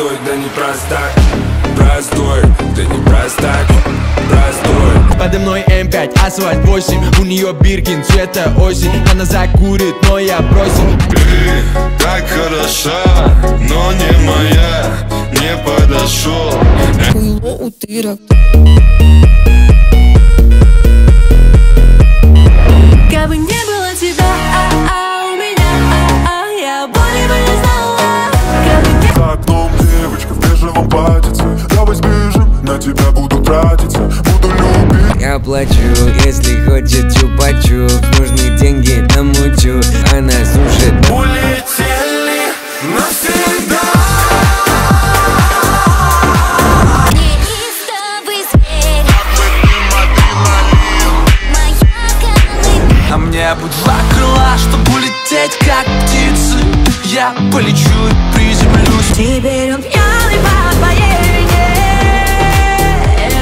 простой, да не простак. Простой, да не простак. Простой. Подо мной М5, асфальт 8. У нее биркин, цвета осень. Она закурит, но я бросил. Ты так хороша, но не моя. Не подошел. Хуйло утырок. Как бы не было тебя, у меня, я боли бы не знала. За окном девочка в бежевом платьице. Давай сбежим, на тебя буду тратиться, буду любить. Я плачу, если хочет чупачу. Нужны деньги, намучу, она сушит. Улетели навсегда. Я бы два крыла, чтобы улететь, как птицы. Я полечу и приземлюсь. Теперь он пьяный по твоей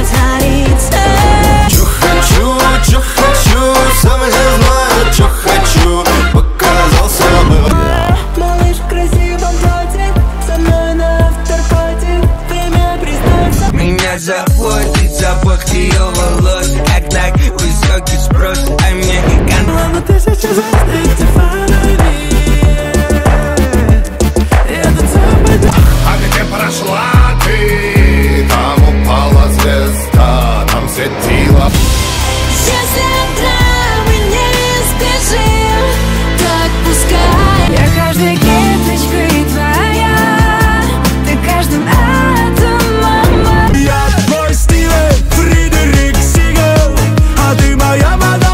царица. Чё хочу, сам я знаю, чё хочу. Показался бы. Малыш в красивом платье, со мной на авторпате. Время признаться. Меня заплатит запах ее волос. Как так высокий спрос, а мне мама, ты сейчас застыть фонарь. Это цепь. А где прошла ты? Там упала звезда, там светила. Если одна мы не сбежим, так пускай. Я каждой клеточкой твоя, ты каждым атомом моя. Я твой Стивен, Фредерик Сигал, а ты моя мадам.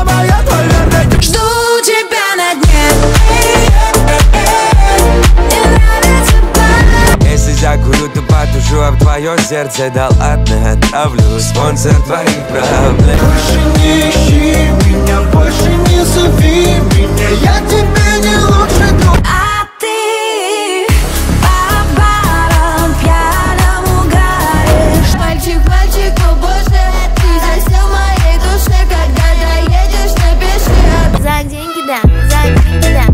Закурю, ты потушу, а в твое сердце, да ладно, отравлю. Спонсор твоих проблем. Больше не ищи меня, больше не зови меня. Я тебе не лучше друг. А ты по барам пьяным угоришь. Мальчик, мальчик, о боже, ты засел в моей душе. Когда доедешь, напиши. За деньги, да, за деньги, да.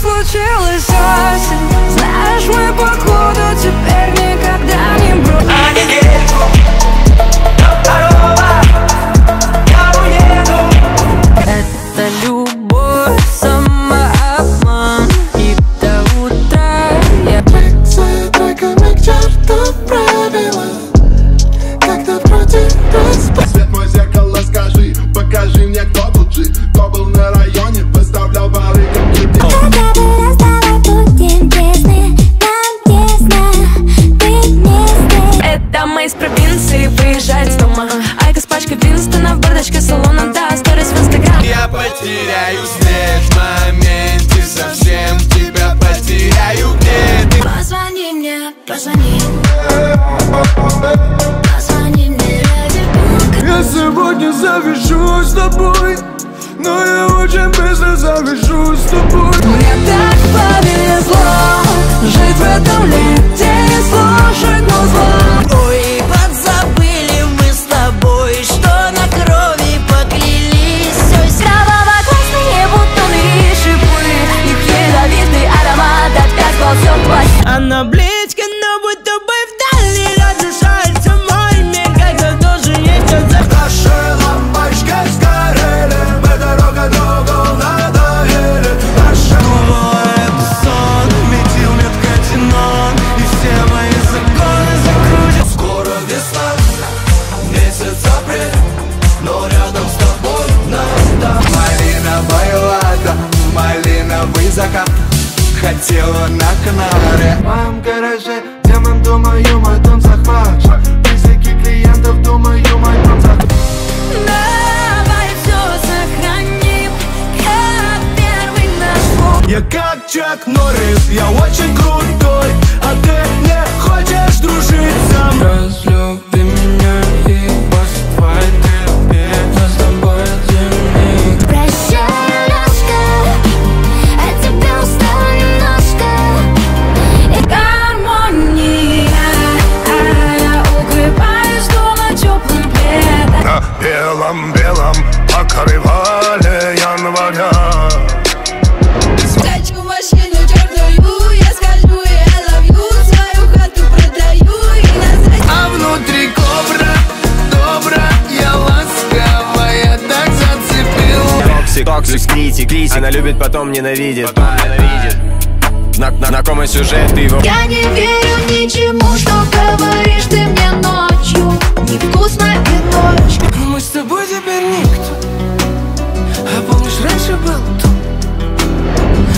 Случилась осень, знаешь, мы походу теперь никогда не бросим. А неделю до второго я уеду. Это любовь, самообман. И до утра я все дорогами к черту правила. Как-то против распад. Свет мой зеркало, скажи, покажи мне, кто тут жив. Кто был на районе, выставлял бары. Из провинции выезжает с дома. Айка с пачкой Винстона в бардачке салона. Да, сторис в инстаграм. Я потеряю след в моменте, совсем тебя потеряю. Где ты? Позвони мне, позвони. Позвони мне ради бога. Я сегодня завяжусь с тобой, но я очень быстро завяжусь с тобой. Мне так повезло жить в этом лете и слушать музло. Ой, подзабыли мы с тобой, что на крови поклялись. Все красные бутоны и шипы, их ядовитый аромат опять ползет власть. Она близко, но будто бы вдали разрешается маме, когда тоже есть отзыв. Наши лампочки сгорели, мы дорога другу надоели. Наша думала, это сон, метил меткотинон, и все мои законы закрутят. Скоро весна, месяц апрель, но рядом с тобой нас. Малиновая лада, малиновый закат, хотела на Канаре. В моем гараже демон, думаю, мой дом захват. Признаки клиентов, думаю, мой дом захват. Давай все сохраним, как первый наш. Я как Чак Норрис, я очень крутой, а ты не хочешь дружить со мной. токсик, критик. Она любит, потом ненавидит, знакомый сюжет, ты его... Я не верю ничему, что говоришь ты мне ночью. Невкусно и ночью. Мы с тобой теперь никто. А помнишь, раньше был тут.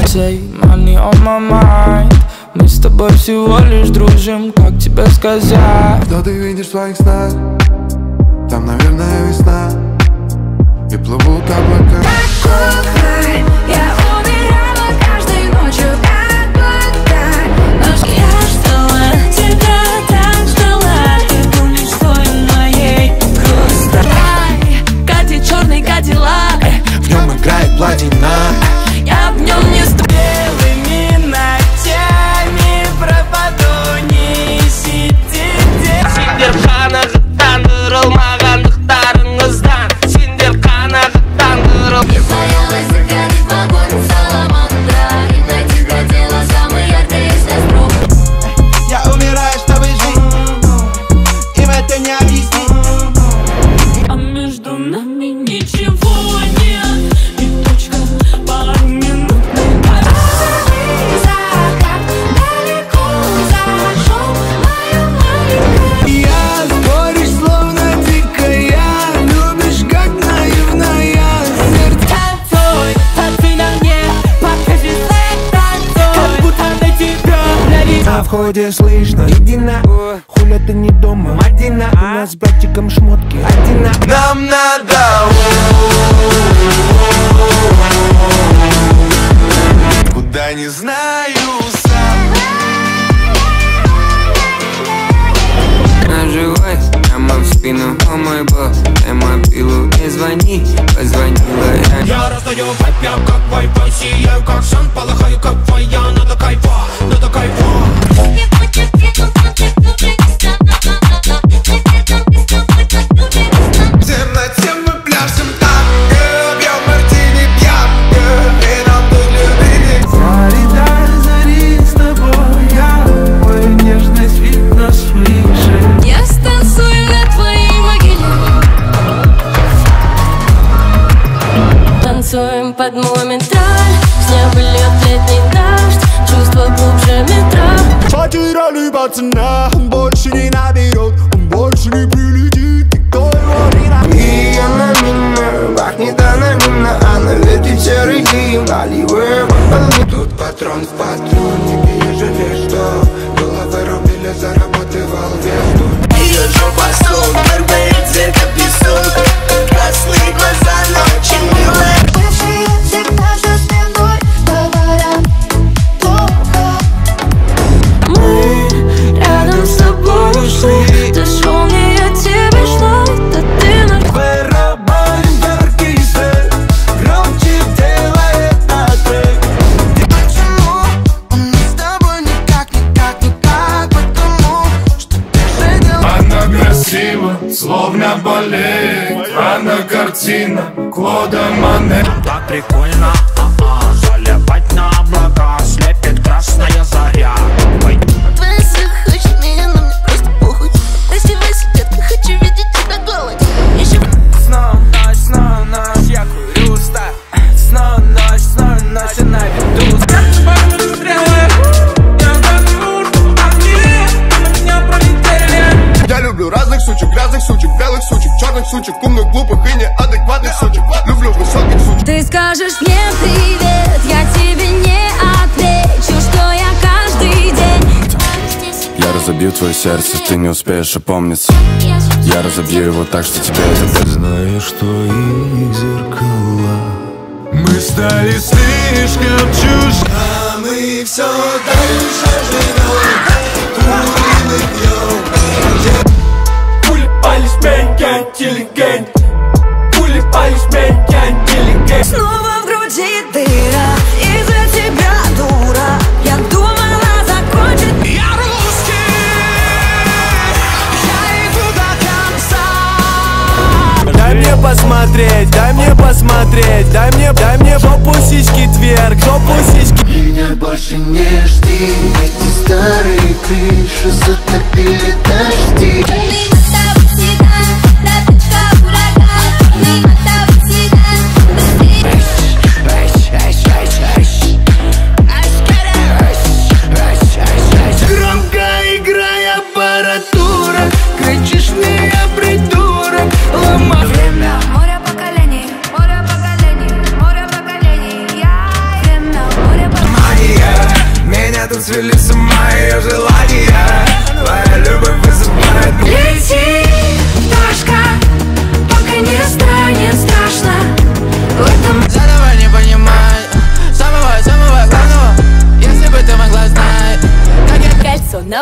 Say money on my mind. Мы с тобой всего лишь дружим, как тебе сказать? Что ты видишь в своих снах? Там, наверное, весна. И плывут облака. Как кухарь, я умирала каждой ночью, как вода. Нож я ждала, тебя так ждала. Ты помнишь, что и моей грустно. Катя, черный кадиллак. В нем играет платина. Я в нем не стою. Входе слышно, едина, хуля ты не дома, Мадина, у нас с братчиком шмотки, одина. Нам надо. Куда не знаю сам. Наживай, прямо в спину, о мой бог, дай мобилу, не звони, позвонила я. Я раздаю вайпя, как вайпа, сияю, как шан, полыхаю, как твоя, надо кайфа, надо кайфа. Под моменталь, с неба льет летний дождь, чувство глубже метра. Потеряли пацана, он больше не наберет, он больше не прилетит, никто его не наберет. И она мина, пахнет она мина, она летит в серый дым, наливаем патрон. Тут патрон в патрон, тебе я жалею, что было вырубили, заработывал вес. Ее жопа стул, горбает зеркало песок, красные глаза, но очень милая. Словно болеет, она картина Клода Моне. Так прикольно, залипать на облака, слепит красная заря. Твоя захочет меня, но мне просто похуй. Раздевайся, детка, хочу видеть тебя голой. Снова ночь, снова ночь, я курю ста. Снова ночь, я на виду. Я люблю разных сучек, грязных сучек, белых сучек, черных сучек, умных, глупых и неадекватных сучек. Люблю высоких сучек. Ты скажешь мне привет, я тебе не отвечу, что я каждый день. Я разобью твое сердце, ты не успеешь опомниться. Я разобью его так, что тебе это... Зная, что их зеркала, мы стали слишком чужими. А мы все дальше живем, курим и пьем. Улипались меня интеллигент, улипались меня интеллигент. Снова в груди дыра, из-за тебя, дура, я думала закончить. Я русский, я иду до конца. Дай мне посмотреть, дай мне посмотреть, дай мне жопу сиськи тверк, жопу сиськи. Меня больше не жди, эти старые крыши затопили дожди. Редактор субтитров А.Семкин Корректор А.Егорова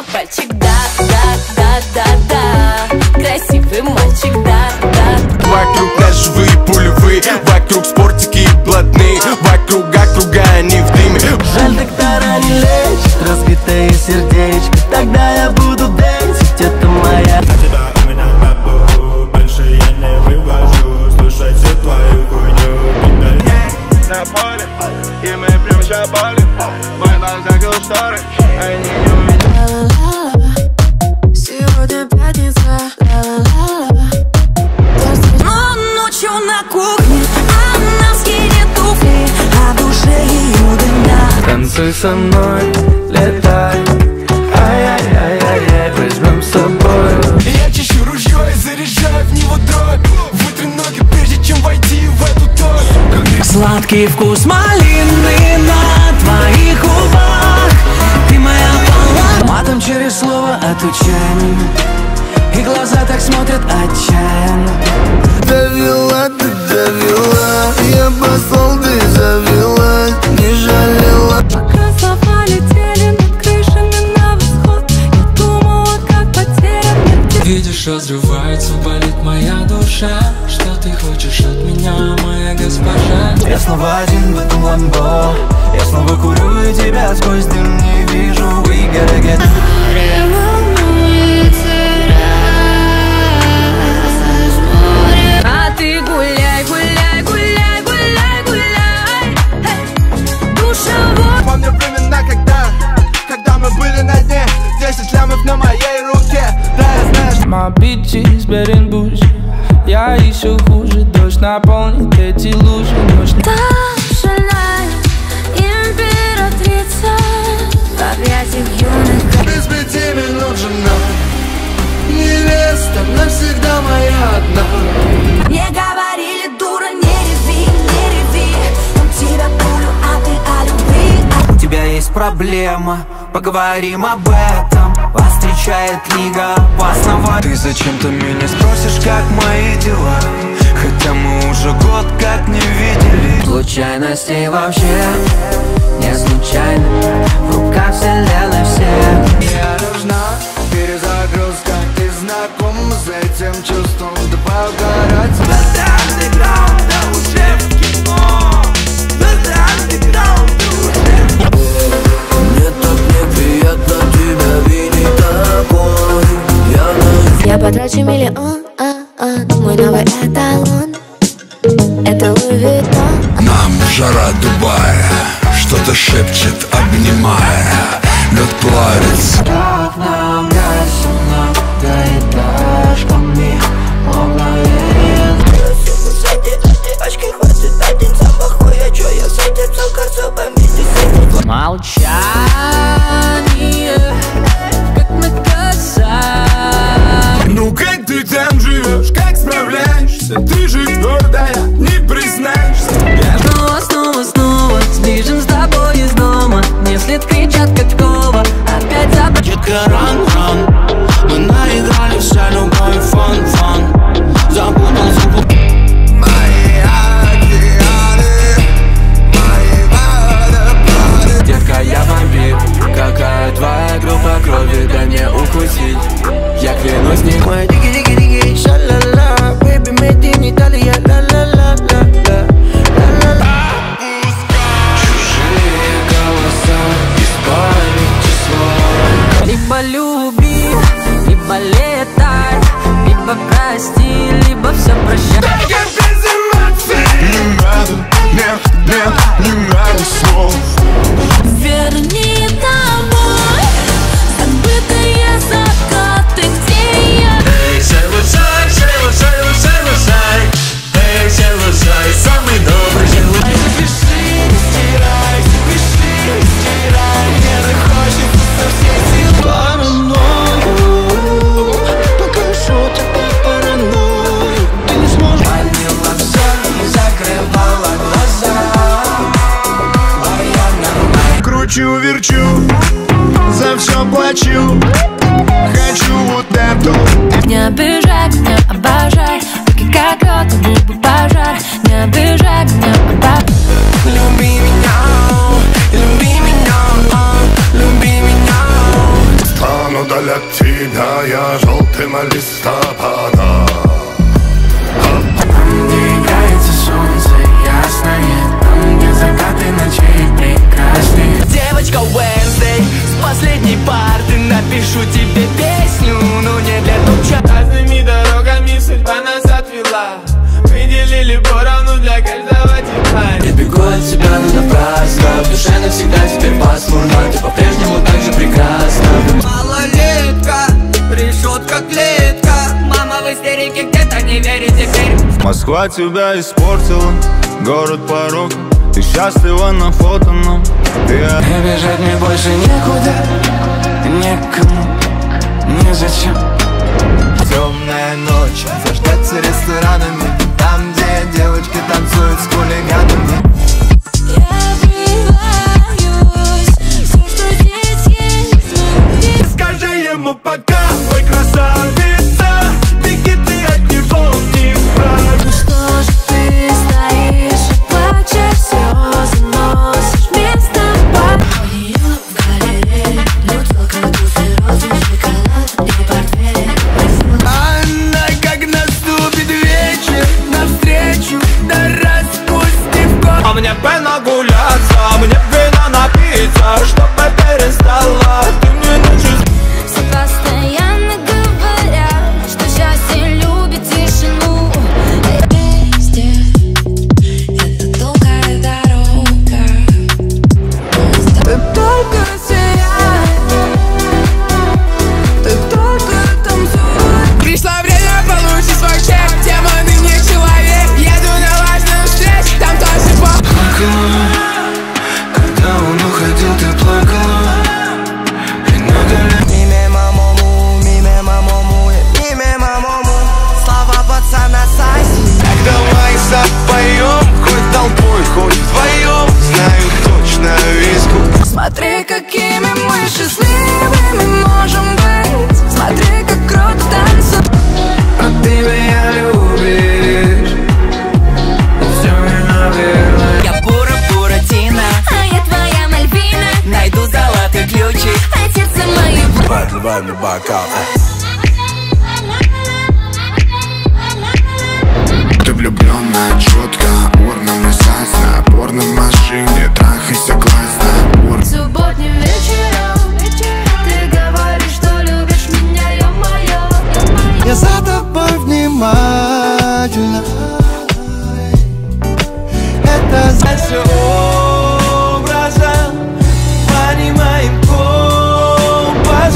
топальчик, да, да, да, да, да. Красивый мальчик, да, да. Вокруг ножевые пулевые, вокруг спортики и блатные, вокруг округа они в дыме. Жаль, доктора не лечит разбитое сердечко, тогда я буду дэнсить, это моя. Сегодня пятница, но ночью на кухне она скинет туфли, а в душе ее дымя. Танцуй со мной, летай, ай-яй-яй-яй-яй, возьмем с собой. Я чищу ружье и заряжаю в него дробь, вытри ноги, прежде чем войти в эту точку. Сладкий вкус малины на твоих губах, ты моя пала. Матом через слово отучаем, и глаза так смотрят отчаянно. Довела ты, довела, я послал, ты завела, не жалела. Пока слова летели над крышами на восход, я думала, как потерян. Видишь, разрывается, болит моя душа. Что ты хочешь от меня, моя госпожа? Я снова один в этом ламбо, я снова курю и тебя сквозь дым не вижу. We gotta get... А ты гуляй, гуляй, гуляй, гуляй, гуляй. Душевой. Помню времена, когда мы были на дне. 10 лямов на моей руке. Да, я знаю. My bitch is better than bush. Я еще хуже, дождь наполнит эти лужи. Без 5 минут жена, невеста навсегда моя одна. Мне говорили, дура, не реви, не реви, у тебя пулю, а ты о любви. У тебя есть проблема, поговорим об этом. Вас встречает лига опасного. Ты зачем-то меня спросишь, как мои дела, хотя мы уже год как не видели. Случайностей вообще не случайно, в руках вселенной все. Мне нужна перезагрузка, ты знаком с этим чувством, да погорать. Мне так неприятно тебя видеть такой. Я потрачу миллион, мой новый эталон, это Louis Vuitton. Нам жара Дубая, что-то шепчет, обнимая, лед плавится. Как нам ясно, доедаешь камни, обновит. Молчание, как наказание. Ну как ты там живешь, как справляешься? Ты же гордая, не признаешься. Я снова сближен с тобой из дома, не след кричат Качкова, опять запад. Чикаран-ран, мы наиграли вся любовь, фан-фан. Забудал. Мои океаны, мои водопады. Детка, я бомбит, какая твоя группа крови, дай мне укусить. Я клянусь не мой. Диги-диги-диги, ша-ла-ла, baby, made in Italia, ла-ла-ла-ла-ла. Либо люби, либо летай, либо прости, либо все прощай. Только без эмоций. Не надо, нет, нет, не надо слов. Верни домой забытые закаты, где я. Эй, залезай, залезай, залезай. Эй, залезай, самый добрый залезай. Запиши, стирай, запиши, стирай. Мне захочется совсем. Паранойю, покажу тебе паранойю. Ты не сможешь. Манила все и закрывала глаза, а я нормально. Кручу, верчу, за все плачу, хочу вот эту. Не обижай меня, обожай, руки как лед, губы пожар. Не обижай меня, обожай. Люби меня, люби меня, люби меня. за желтым листопада. Там, где играется солнце ясное, там, где закаты ночей прекрасные. Девочка Wednesday, с последней парты напишу тебе песню, но не для туча. Разными дорогами судьба нас отвела, мы делили поровну для каждого тепла. Я бегу от тебя, но напрасно, в душе навсегда теперь пасмурно, ты по-прежнему так же прекрасна. Малолетка, решетка, клетка, мама в истерике где-то не верит теперь. Москва тебя испортила, город порог, ты счастлива на фото, но ты... И бежать мне больше некуда, некому, незачем. Темная ночь, заждаться ресторанами, там, где девочки танцуют с хулиганами. Я убиваюсь, все, что здесь есть внутри. Скажи ему пока, мой красавица, беги ты от него не прав. Ну что ж ты стоишь, плачешь, слезы носишь вместо пар. У нее в галерее бутылка, туфли, розы, шоколад и портфель. Она, как наступит вечер, навстречу, да распустив кот. А мне бы нагуляться, а мне вина напиться, чтобы перестала ты мне ночью. Все постоянно говорят, что счастье любит тишину. Вместе это долгая дорога. Ты только сияй, ты только танцуй. Пришло время получить свой чек, тема ныне человек. Еду на важную встречу, там тоже пол. Плакала, когда он уходил, ты плакала. Давай запоем, хоть толпой, хоть вдвоем. Знаю точно весь круг. Смотри, какими мы счастливыми можем быть. Смотри, как круто танцует. А ты меня любишь, все мне нравится. Я Буратино, а я твоя Мальвина. Найду золотой ключик от сердца моего. Батл бокал. Влюбленная четко, урна месяц на порном машине, трахайся классно. Субботним вечером, ты говоришь, что любишь меня, ё-моё. Я за тобой внимательно, это значит образа, понимаем компас.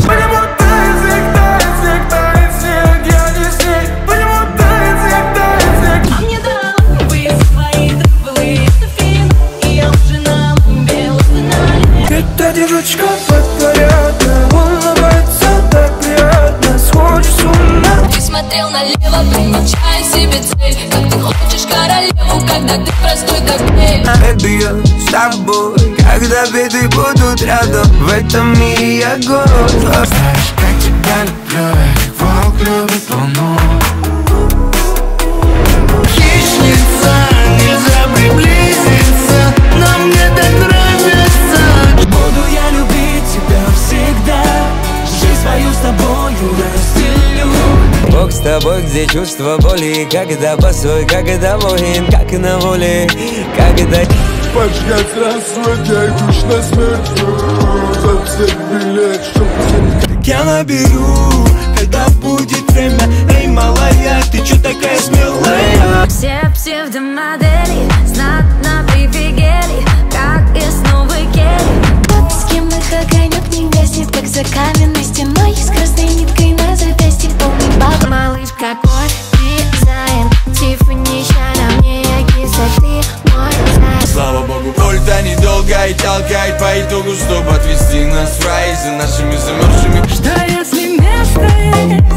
Девочка подпорядна, улыбается так приятно, сходишь с ума. Ты смотрел налево, примечая себе цель, как ты хочешь королеву, когда ты простой коктейль. Baby, я с тобой, когда беды будут рядом, в этом мире я горд. Знаешь, как тебя люблю, волк любит луну. Хищница, нельзя приблизиться, но мне так нравится. С тобою разделю. Бог с тобой, где чувство боли, когда босой, когда воин, как на воле, когда... Поджигать рассудь, я душ на смерть, за всех билет, чтоб всех... Я наберу, когда будет время, эй, малая, ты чё такая смелая? Все псевдомодели, знатно прибегели, как из новой Керри. С кем их огонек не гаснет, как за каменной стеной, с красной ниткой на запястье полный бал. Малыш, какой дизайн, Тиффани, Шана, мне кислоты, мой зай. Слава богу, пульта недолго и толкает по итогу, чтоб отвести нас в рай за нашими замерзшими. Что если место есть,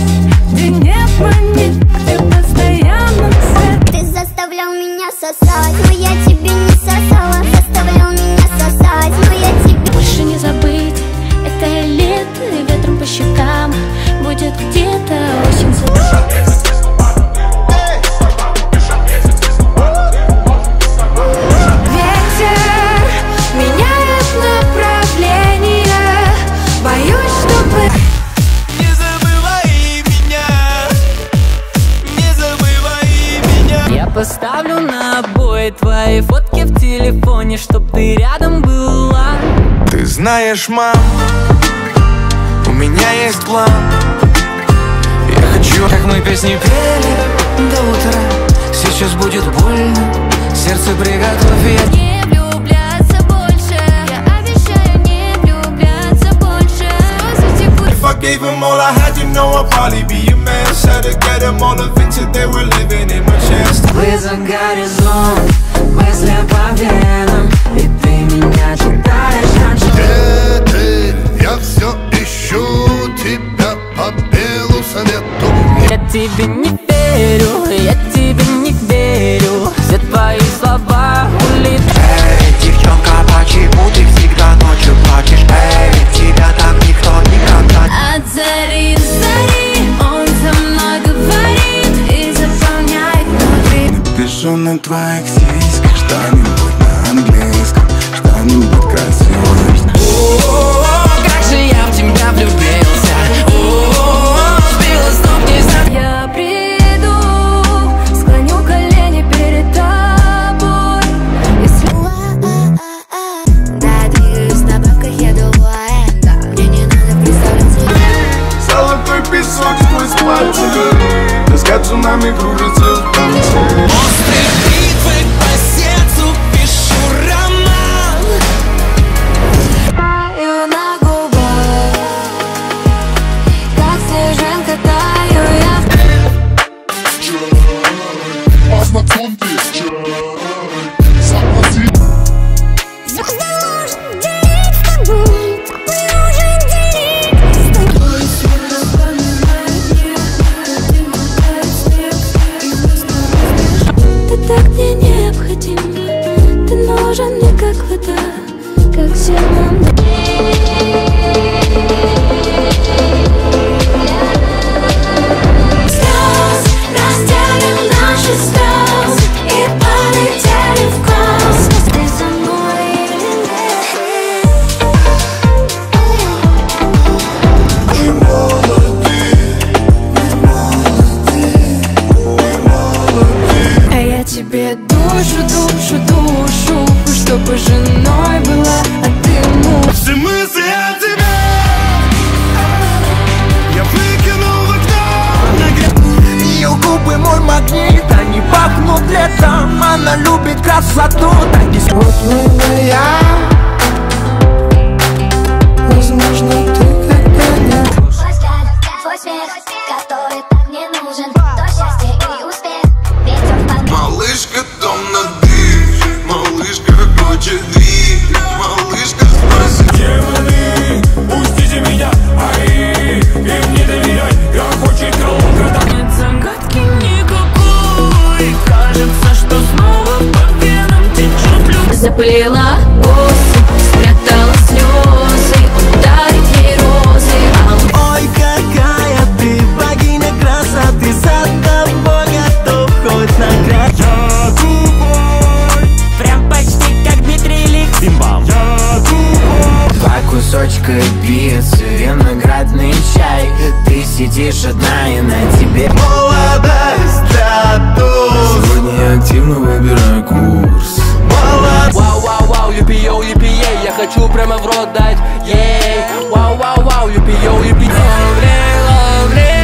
где нет монет, ты постоянно сад? Ты заставлял меня сосать, но я тебе не сосала. Заставлял меня сосать, но я тебе... Больше не забыть, это лето, и ветром по щекам будет где-то осень. Ветер меняет направление, боюсь, чтобы... Не забывай. поставлю на обои твои фотки в телефоне, чтоб ты рядом была. Ты знаешь, мам, у меня есть план. Я хочу, как мы песни пели до утра. Сейчас будет больно, сердце приготовь. Не влюбляться больше, я обещаю не влюбляться больше. If I gave him all I had, you know I'd probably be a mess. Had to get him all the things that they were living in my chest. Мы за горизонт, мысли по венам, и ты меня читаешь раньше. Где ты? Я все ищу тебя по белу совету. Я тебе не верю, я тебе не верю, все твои слова улетают. Эй, девчонка, почему ты всегда ночью плачешь? Эй, тебя так никто никогда. От зари до зари он со мной говорит и заполняет внутри. Напишу на твоих сиськах что-нибудь на английском, что-нибудь красивое. О-о-о, как же я в тебя влюбился. О-о-о, сбила с ног не знаю. Я приду, склоню колени перед тобой. Если... Надеюсь, на бабках еду в Луэнда. Мне не надо представляться. Золотой песок сквозь пальцы, доска цунами кружится в танце. Острые битвы по сердцу, пишу роман. Таю на губах, как снежинка таю я. Аз на цунки, заплати. Звезда может делить с тобой, а мы уже делились с тобой. Все напоминает мне, а ты мотаешь снег, и просто разбежишь. Ты так мне необходим, ты нужен мне как вода, как зерна. Слез растянули наши слезы и полетели в космос. Ты со мной или нет? Мы молоды. А я тебе душу, чтобы женой была, а ты муж. Все мысли о тебе я выкинул в окно. Ее губы мой магнит, они пахнут летом. Она любит красоту, так и смутная я. Возможно, ты когда-нибудь. Твой взгляд, твой смех, который так мне нужен. То счастье и успех. Малышка, дом на дверь, малышка, хочет дверь, малышка, спроси, где вы, пустите меня, ай, и мне доверяй, я хочу колонка. Нет загадки никакой, кажется, что снова по венам течет плюс. Запылила осень, спрятала слезы, ударит ей розы. Ой, какая ты богиня красоты, за тобой готов хоть наград. Кусочка пиццы, виноградный чай. Ты сидишь одна и на тебе молодость для туз. Сегодня я активно выбираю курс. Молодость. Вау-вау-вау, юпи-йоу, юпи-ей, я хочу прямо в рот дать, ей. Вау-вау-вау, юпи-йоу, юпи-ей.